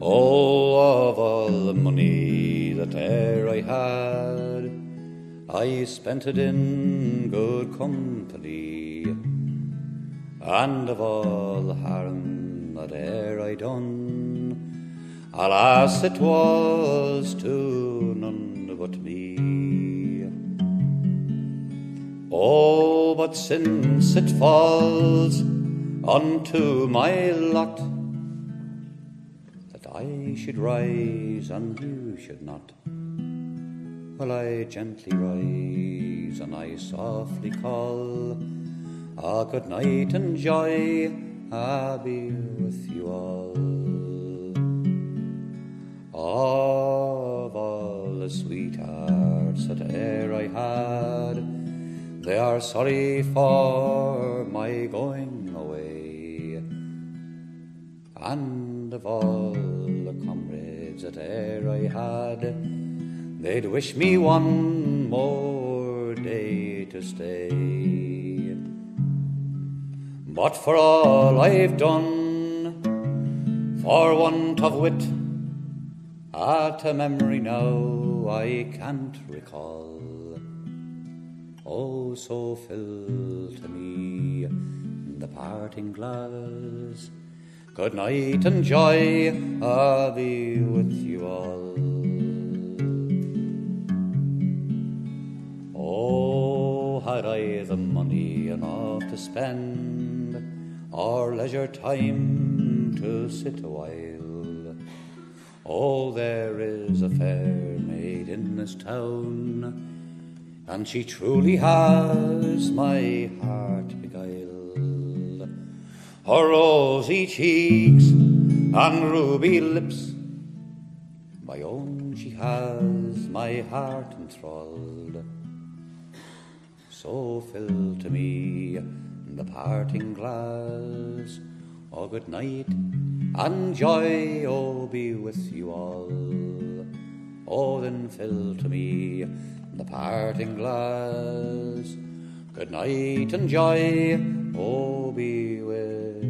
Oh, of all the money that e'er I had, I spent it in good company, and of all the harm that e'er I done, alas, it was to none but me. Oh, but since it falls unto my lot that I should rise and you should not, well, I gently rise and I softly call, ah, good night and joy, I'll be with you all. Of all the sweethearts that e'er I had, they are sorry for my going away, and of all the comrades that e'er I had, they'd wish me one more day to stay. But for all I've done, for want of wit, at a memory now I can't recall, oh, so fill to me the parting glass, good night and joy, I'll be with you all. Oh, had I the money enough to spend, or leisure time to sit awhile, oh, there is a fair maid in this town, and she truly has my heart beguiled. Her rosy cheeks and ruby lips, my own she has my heart enthralled, so fill to me the parting glass, oh, good night and joy, oh, be with you all. Oh, then fill to me the parting glass, good night and joy, oh, be with